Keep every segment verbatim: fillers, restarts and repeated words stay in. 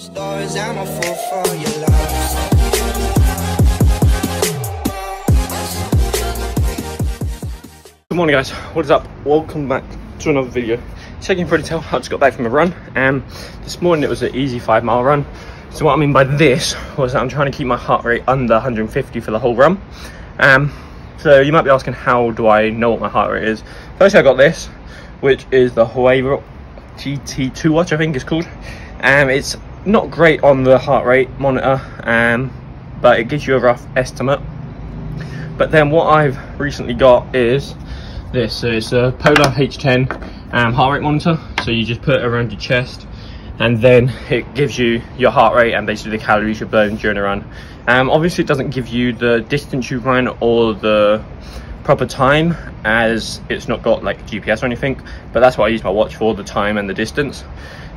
stars, I'm a fool for your love. Good morning guys, what is up? Welcome back to another video. So you can probably tell, I just got back from a run, and this morning it was an easy five mile run. So what I mean by this was that I'm trying to keep my heart rate under one hundred fifty for the whole run. Um, so you might be asking, how do I know what my heart rate is? Firstly, I got this, which is the Huawei G T two watch, I think it's called. Um, it's not great on the heart rate monitor, um, but it gives you a rough estimate. But then what I've recently got is this. So it's a Polar H ten um, heart rate monitor. So you just put it around your chest, and then it gives you your heart rate and basically the calories you burn during a run. Um, obviously, it doesn't give you the distance you run or the proper time, as it's not got like G P S or anything, but that's what I use my watch for, the time and the distance.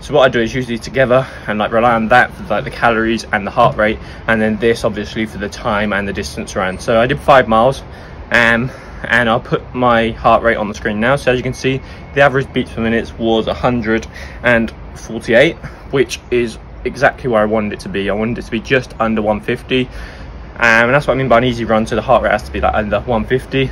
So what I do is use these together and like rely on that for like the calories and the heart rate, and then this obviously for the time and the distance ran. So I did five miles, um, and I'll put my heart rate on the screen now. So as you can see, the average beats per minute was one hundred forty-eight, which is exactly where I wanted it to be. I wanted it to be just under one fifty. Um, and that's what I mean by an easy run, so the heart rate has to be like under one fifty.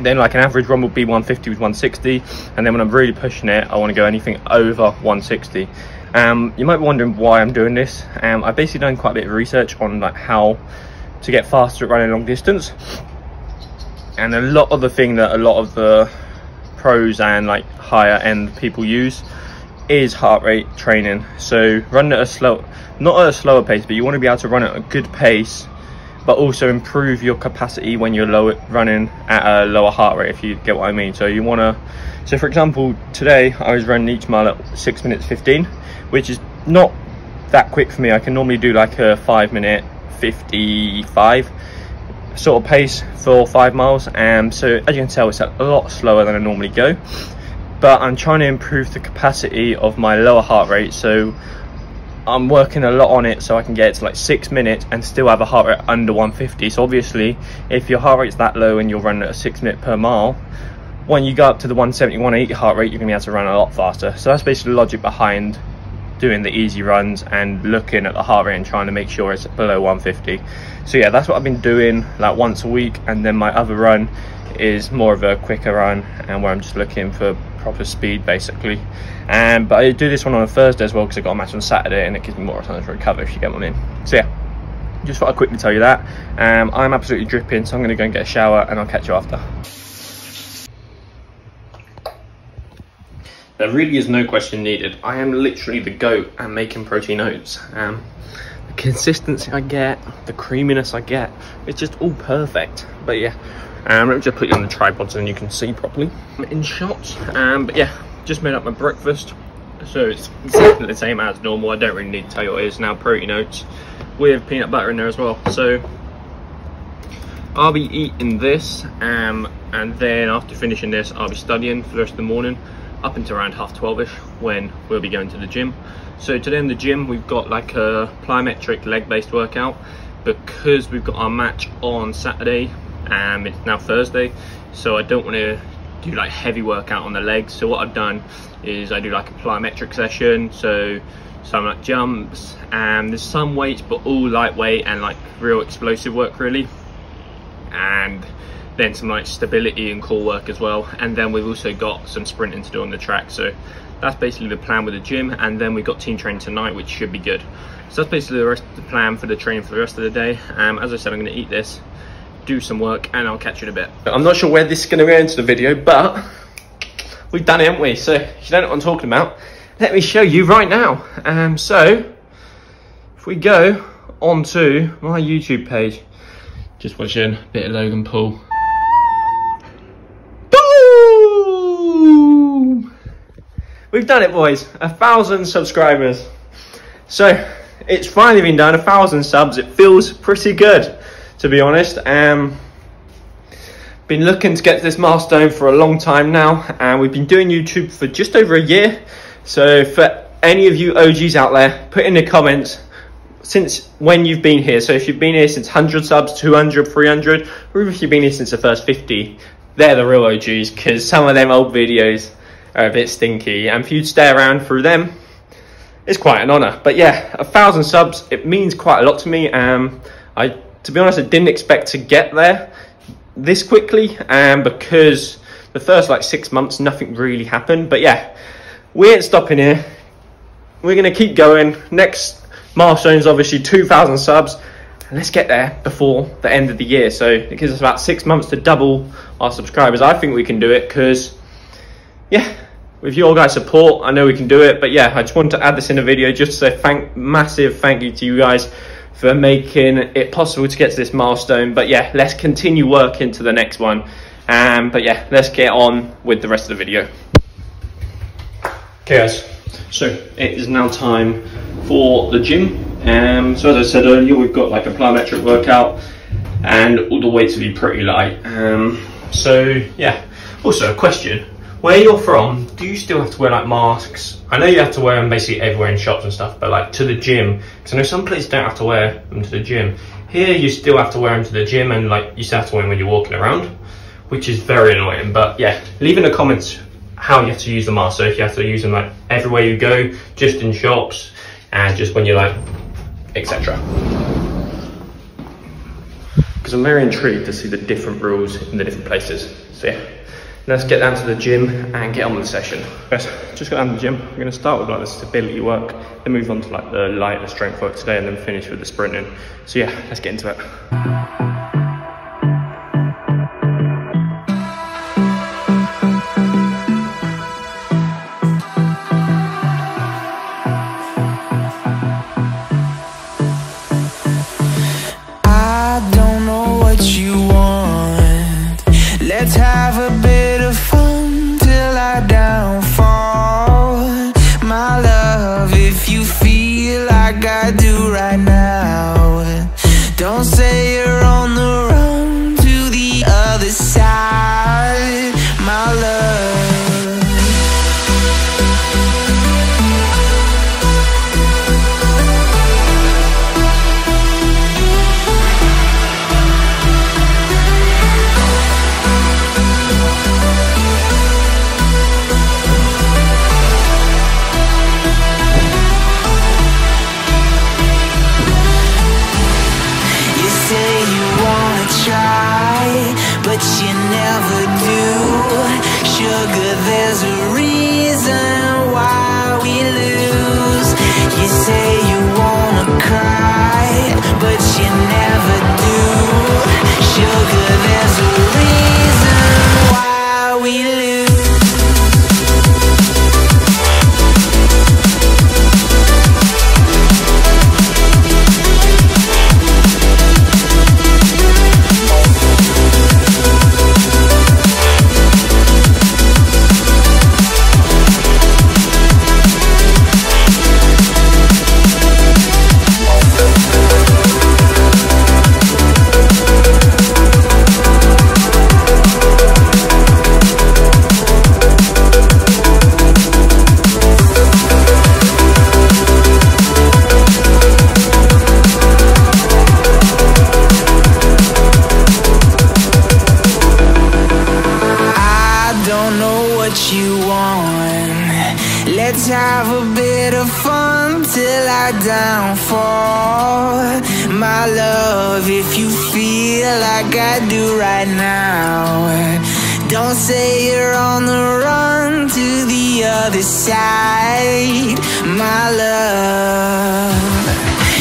Then like an average run will be one fifty with one sixty, and then when I'm really pushing it, I want to go anything over one sixty. Um, you might be wondering why I'm doing this. Um, I've basically done quite a bit of research on like how to get faster at running long distance, and a lot of the thing that a lot of the pros and like higher end people use is heart rate training. So running at a slow, not at a slower pace, but you want to be able to run at a good pace, but also improve your capacity when you're low, running at a lower heart rate, if you get what I mean. So you want to, so for example, today I was running each mile at six minutes fifteen, which is not that quick for me. I can normally do like a five minute fifty-five sort of pace for five miles. And um, so as you can tell, it's a lot slower than I normally go, but I'm trying to improve the capacity of my lower heart rate. So I'm working a lot on it so I can get it to like six minutes and still have a heart rate under one fifty. So obviously, if your heart rate's that low and you're running at a six minute per mile, when you go up to the one seventy, one eighty heart rate, you're gonna be able to run a lot faster. So that's basically the logic behind doing the easy runs and looking at the heart rate and trying to make sure it's below one fifty. So yeah, that's what I've been doing like once a week, and then my other run is more of a quicker run, and where I'm just looking for proper speed basically. And um, but I do this one on a Thursday as well, because I've got a match on Saturday, and it gives me more time to recover, if you get what I mean. So yeah, just thought I'd quickly tell you that. um I'm absolutely dripping, so I'm gonna go and get a shower, and I'll catch you after. There really is no question needed. I am literally the goat at making protein oats. Um the consistency I get, the creaminess I get, it's just all perfect. But yeah, Um, let me just put you on the tripod so then you can see properly in shots. Um, but yeah, just made up my breakfast, so it's exactly the same as normal. I don't really need to tell you what it is now. Protein oats with peanut butter in there as well. So I'll be eating this, um, and then after finishing this, I'll be studying for the rest of the morning up until around half twelve-ish, when we'll be going to the gym. So today in the gym, we've got like a plyometric leg-based workout, because we've got our match on Saturday. Um, it's now Thursday, so I don't want to do like heavy workout on the legs. So what I've done is I do like a plyometric session, so some like jumps, and there's some weights, but all lightweight and like real explosive work really, and then some like stability and core work as well. And then we've also got some sprinting to do on the track. So that's basically the plan with the gym, and then we've got team training tonight, which should be good. So that's basically the rest of the plan for the training for the rest of the day. Um, as I said, I'm going to eat this, do some work, and I'll catch you in a bit. I'm not sure where this is going to go into the video, but we've done it, haven't we? So if you don't know what I'm talking about, let me show you right now. Um, so if we go onto my YouTube page, just watching a bit of Logan Paul. Boom! We've done it, boys. A thousand subscribers. So it's finally been done. A thousand subs. It feels pretty good, to be honest. Um, been looking to get to this milestone for a long time now, and we've been doing YouTube for just over a year. So for any of you O Gs out there, put in the comments since when you've been here. So if you've been here since one hundred subs, two hundred, three hundred, or if you've been here since the first fifty, they're the real O Gs, because some of them old videos are a bit stinky, and if you'd stay around through them, it's quite an honor. But yeah, a thousand subs, it means quite a lot to me. Um, I, to be honest, I didn't expect to get there this quickly, um, because the first like six months, nothing really happened. But yeah, we ain't stopping here. We're gonna keep going. Next milestone is obviously two thousand subs. And let's get there before the end of the year. So it gives us about six months to double our subscribers. I think we can do it because, yeah, with your guys' support, I know we can do it. But yeah, I just wanted to add this in a video just to say thank, massive thank you to you guys for making it possible to get to this milestone. But yeah, let's continue working to the next one. Um, but yeah, let's get on with the rest of the video. Okay guys, so it is now time for the gym. Um, so as I said earlier, we've got like a plyometric workout and all the weights will be pretty light. Um, so yeah, also a question, where you're from, do you still have to wear like masks? I know you have to wear them basically everywhere in shops and stuff, but like to the gym, because I know some places don't have to wear them to the gym. Here you still have to wear them to the gym, and like you still have to wear them when you're walking around, which is very annoying. But yeah, leave in the comments how you have to use the mask. So if you have to use them like everywhere you go, just in shops, and just when you're like, et cetera. Because I'm very intrigued to see the different rules in the different places. So yeah, let's get down to the gym and get on with the session. Yes, just got down to the gym. I'm going to start with like the stability work, then move on to like the lighter strength work today, and then finish with the sprinting. So yeah, let's get into it.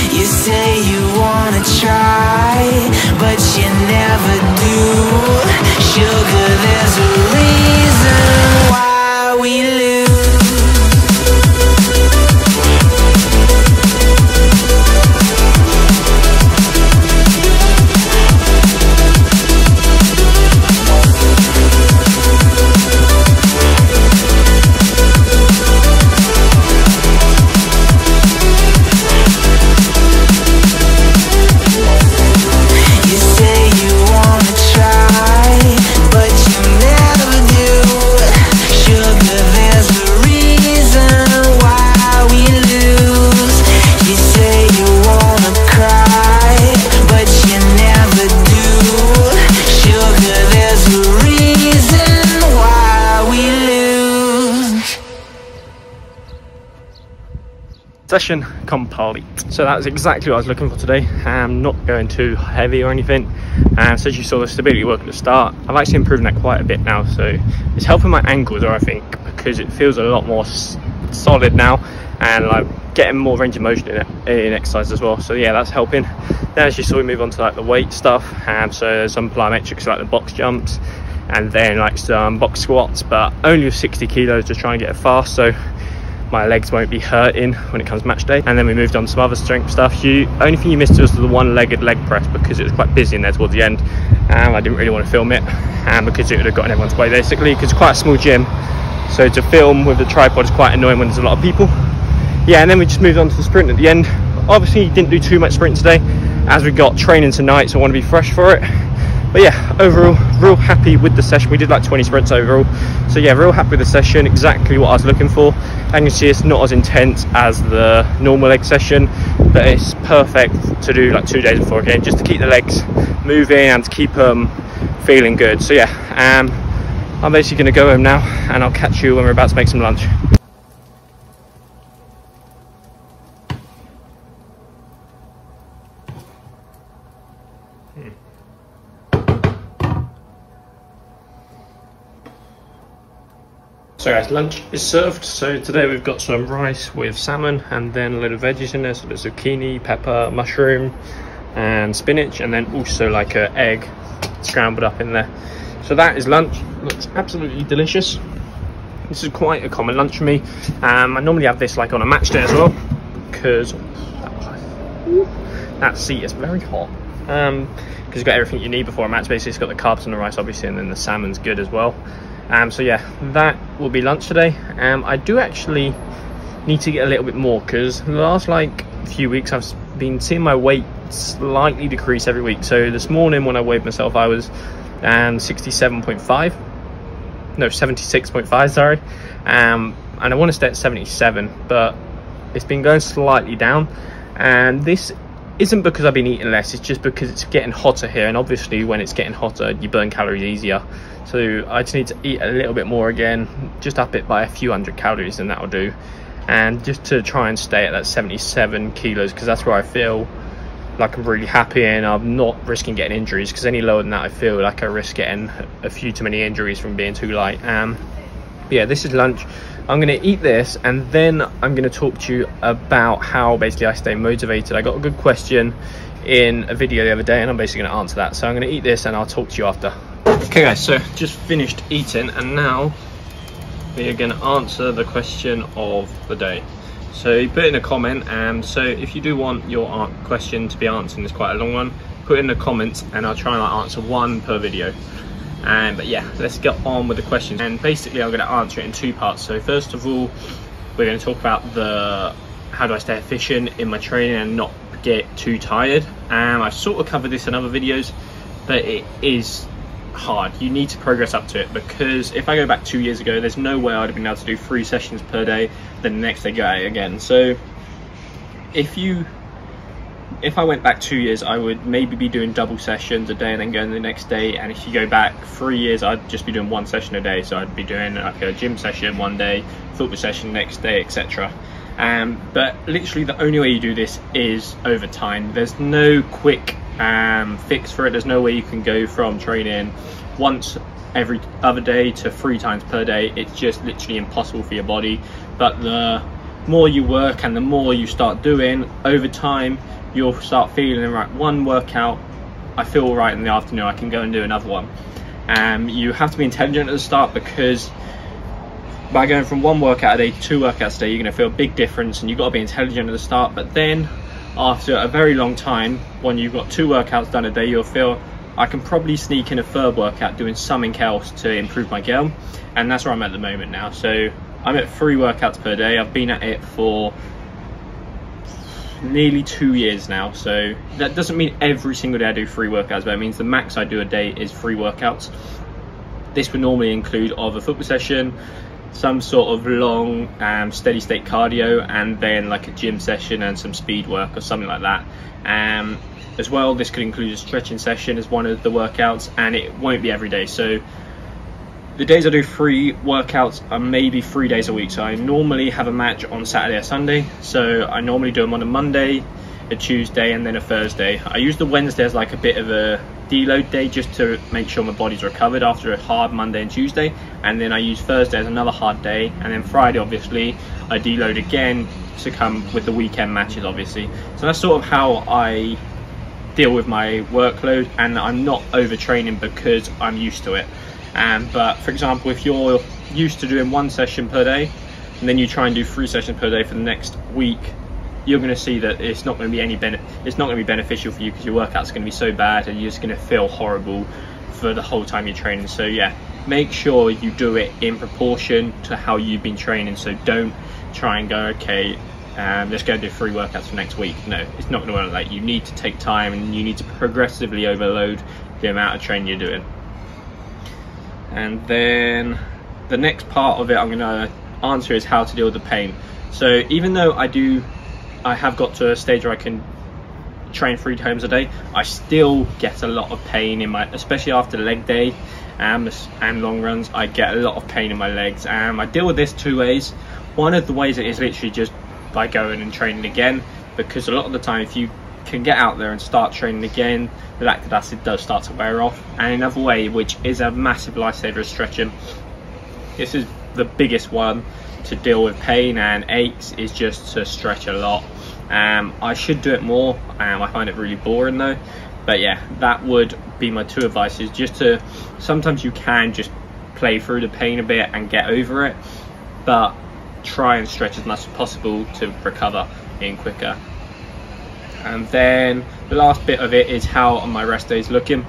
You say you wanna try, but you never Session complete. So that's exactly what I was looking for today. I'm not going too heavy or anything. Um, so as you saw, the stability work at the start, I've actually improved that quite a bit now. So it's helping my ankles, I think, because it feels a lot more s solid now, and like getting more range of motion in, it, in exercise as well. So yeah, that's helping. Then as you saw, we move on to like the weight stuff. Um, so there's some plyometrics like the box jumps, and then like some box squats, but only with sixty kilos to try and get it fast. So my legs won't be hurting when it comes match day. And then we moved on to some other strength stuff. You only thing you missed was the one-legged leg press, because it was quite busy in there towards the end, and um, I didn't really want to film it, and um, because it would have gotten everyone's way basically, because it's quite a small gym, so to film with the tripod is quite annoying when there's a lot of people. Yeah, and then we just moved on to the sprint at the end. Obviously didn't do too much sprint today as we got training tonight, so I want to be fresh for it. But yeah, overall, real happy with the session. We did like twenty sprints overall. So yeah, real happy with the session, exactly what I was looking for. And you can see it's not as intense as the normal leg session, but it's perfect to do like two days before a game, just to keep the legs moving and to keep them um, feeling good. So yeah, um, I'm basically gonna go home now, and I'll catch you when we're about to make some lunch. So guys, lunch is served. So today we've got some rice with salmon, and then a little veggies in there, so there's zucchini, pepper, mushroom and spinach, and then also like an egg scrambled up in there. So that is lunch. Looks absolutely delicious. This is quite a common lunch for me. um I normally have this like on a match day as well, because that seat is very hot. Um because you've got everything you need before a match basically. It's got the carbs and the rice obviously, and then the salmon's good as well. Um, so yeah, that will be lunch today. Um, I do actually need to get a little bit more, because the last like few weeks I've been seeing my weight slightly decrease every week. So this morning when I weighed myself, I was um, sixty-seven point five, no, seventy-six point five, sorry. Um, and I want to stay at seventy-seven, but it's been going slightly down. And this isn't because I've been eating less, it's just because it's getting hotter here, and obviously when it's getting hotter you burn calories easier. So I just need to eat a little bit more again, just up it by a few hundred calories, and that'll do. And just to try and stay at that seventy-seven kilos, because that's where I feel like I'm really happy and I'm not risking getting injuries, because any lower than that I feel like I risk getting a few too many injuries from being too light. Um yeah, this is lunch. I'm going to eat this, and then I'm going to talk to you about how basically I stay motivated. I got a good question in a video the other day, and I'm basically going to answer that. So I'm going to eat this and I'll talk to you after. Okay guys, so just finished eating, and now we are going to answer the question of the day. So you put in a comment, and so if you do want your question to be answered, it's quite a long one, put in the comments and I'll try and like, answer one per video. Um, but yeah, let's get on with the questions, and basically I'm going to answer it in two parts. So first of all, we're going to talk about the how do I stay efficient in my training and not get too tired. And um, I've sort of covered this in other videos, but it is hard. You need to progress up to it, because if I go back two years ago, there's no way I'd have been able to do three sessions per day, then the next day go out again. So if you if I went back two years, I would maybe be doing double sessions a day and then going the next day. And if you go back three years, I'd just be doing one session a day. So I'd be doing like a gym session one day, football session next day, etc. Um, but literally the only way you do this is over time. There's no quick um, fix for it. There's no way you can go from training once every other day to three times per day. It's just literally impossible for your body. But the more you work and the more you start doing over time, you'll start feeling, right, one workout I feel all right in the afternoon, I can go and do another one. Um, you have to be intelligent at the start, because by going from one workout a day to two workouts a day, you're going to feel a big difference, and you've got to be intelligent at the start. But then after a very long time, when you've got two workouts done a day, you'll feel, I can probably sneak in a third workout doing something else to improve my game. And that's where I'm at the moment now. So I'm at three workouts per day. I've been at it for nearly two years now, so that doesn't mean every single day I do three workouts, but it means the max I do a day is three workouts. This would normally include of a football session, some sort of long um, steady state cardio, and then like a gym session and some speed work or something like that. Um, as well, this could include a stretching session as one of the workouts, and it won't be every day. So The days I do free workouts are maybe three days a week. So I normally have a match on Saturday or Sunday. So I normally do them on a Monday, a Tuesday, and then a Thursday. I use the Wednesday as like a bit of a deload day just to make sure my body's recovered after a hard Monday and Tuesday. And then I use Thursday as another hard day. And then Friday, obviously, I deload again to come with the weekend matches, obviously. So that's sort of how I deal with my workload, and I'm not overtraining because I'm used to it. Um, but for example, if you're used to doing one session per day and then you try and do three sessions per day for the next week, you're going to see that it's not going to be any benefit. It's not going to be beneficial for you because your workout's going to be so bad and you're just going to feel horrible for the whole time you're training. So yeah, make sure you do it in proportion to how you've been training. So don't try and go, okay, um, let's go do three workouts for next week. No, it's not going to work like that. You need to take time and you need to progressively overload the amount of training you're doing. And then the next part of it I'm going to answer is how to deal with the pain. So even though I do I have got to a stage where I can train three times a day, I still get a lot of pain in my, especially after leg day um, and long runs, I get a lot of pain in my legs. And um, I deal with this two ways. One of the ways is literally just by going and training again, because a lot of the time if you can get out there and start training again, the lactic acid does start to wear off. And another way, which is a massive lifesaver, is stretching. This is the biggest one to deal with pain and aches, is just to stretch a lot. Um, I should do it more. Um, I find it really boring though. But yeah, that would be my two advices. Just to, sometimes you can just play through the pain a bit and get over it, but try and stretch as much as possible to recover in quicker. And then the last bit of it is how are my rest days looking.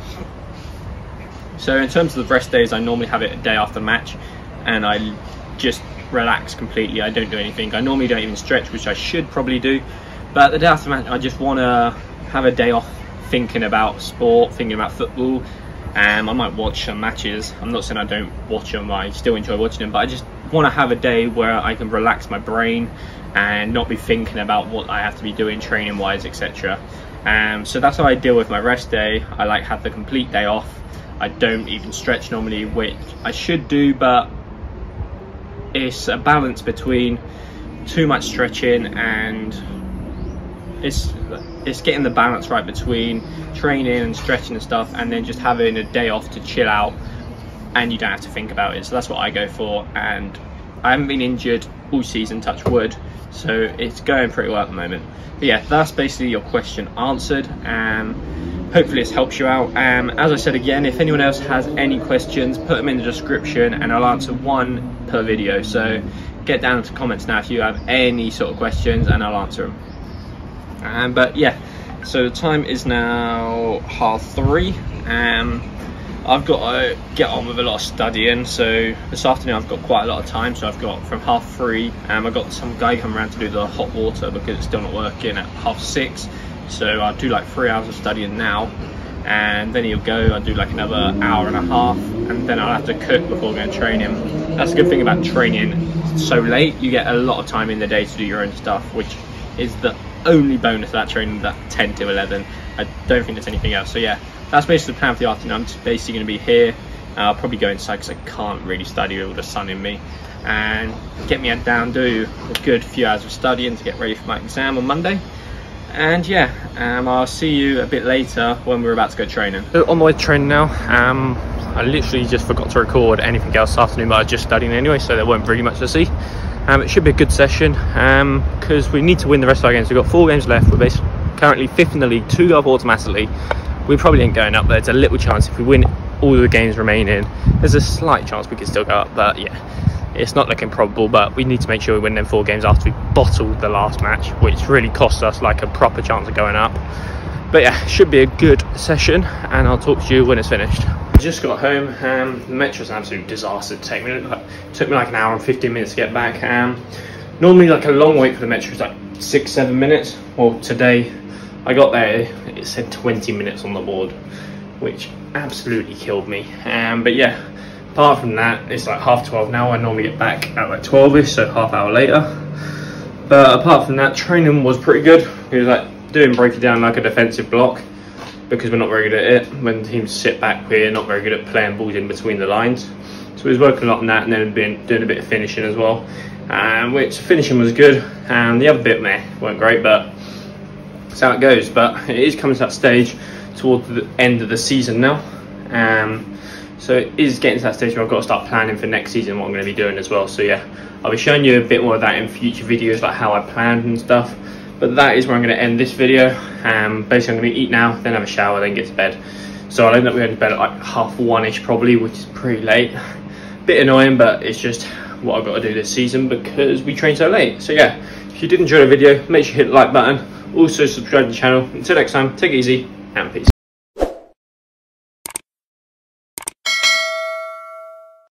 So in terms of the rest days, I normally have it a day after match and I just relax completely. I don't do anything. I normally don't even stretch, which I should probably do, but the day after match I just want to have a day off thinking about sport, thinking about football. And um, I might watch some matches. I'm not saying I don't watch them, I still enjoy watching them, but I just want to have a day where I can relax my brain and not be thinking about what I have to be doing training wise, etc. Um, so that's how I deal with my rest day. I like have the complete day off. I don't even stretch normally, which I should do, but it's a balance between too much stretching and it's it's getting the balance right between training and stretching and stuff, and then just having a day off to chill out and you don't have to think about it. So that's what I go for, and I haven't been injured all season, touch wood, so it's going pretty well at the moment. But yeah, that's basically your question answered, and um, hopefully this helps you out. Um, as I said again, if anyone else has any questions, put them in the description and I'll answer one per video. So get down to comments now if you have any sort of questions and I'll answer them. Um, but yeah, so the time is now half three. Um, I've got to get on with a lot of studying, so this afternoon I've got quite a lot of time. So I've got from half three, um, I've got some guy coming around to do the hot water because it's still not working at half six. So I'll do like three hours of studying now, and then he'll go, I'll do like another hour and a half, and then I'll have to cook before going training. That's a good thing about training so late, you get a lot of time in the day to do your own stuff, which is the only bonus of that training, that ten to eleven. I don't think there's anything else. So yeah, that's basically the plan for the afternoon. I'm just basically going to be here. Uh, I'll probably go inside because I can't really study with all the sun in me, and get me head down, do a good few hours of studying to get ready for my exam on Monday. And yeah, um, I'll see you a bit later when we're about to go training. So on my way to training now. Um, I literally just forgot to record anything else this afternoon, but I was just studying anyway, so there weren't really much to see. Um, it should be a good session because um, we need to win the rest of our games. We've got four games left. We're basically currently fifth in the league, two up automatically. We probably ain't going up. There's a little chance if we win all the games remaining, there's a slight chance we could still go up, but yeah, it's not looking probable. But we need to make sure we win them four games after we bottled the last match, which really cost us like a proper chance of going up. But yeah, should be a good session, and I'll talk to you when it's finished. I just got home. Um, the metro's an absolute disaster. It took me, like, took me like an hour and fifteen minutes to get back. Um, normally like a long wait for the metro is like six, seven minutes. Well, today I got there, it said twenty minutes on the board, which absolutely killed me. Um, but yeah, apart from that, it's like half twelve now. I normally get back at like twelve-ish, so half hour later. But apart from that, training was pretty good. It was like doing break it down like a defensive block, because we're not very good at it. When teams sit back, we're not very good at playing balls in between the lines. So we was working a lot on that, and then been doing a bit of finishing as well, and um, which finishing was good, and the other bit meh, weren't great, but that's how it goes. But it is coming to that stage toward the end of the season now, um, so it is getting to that stage where I've got to start planning for next season what I'm going to be doing as well. So yeah, I'll be showing you a bit more of that in future videos, like how I planned and stuff. But that is where I'm going to end this video. Um, basically, I'm going to eat now, then have a shower, then get to bed. So I'll end up going to bed at like half one-ish probably, which is pretty late. Bit annoying, but it's just what I've got to do this season because we train so late. So yeah, if you did enjoy the video, make sure you hit the like button. Also subscribe to the channel. Until next time, take it easy and peace.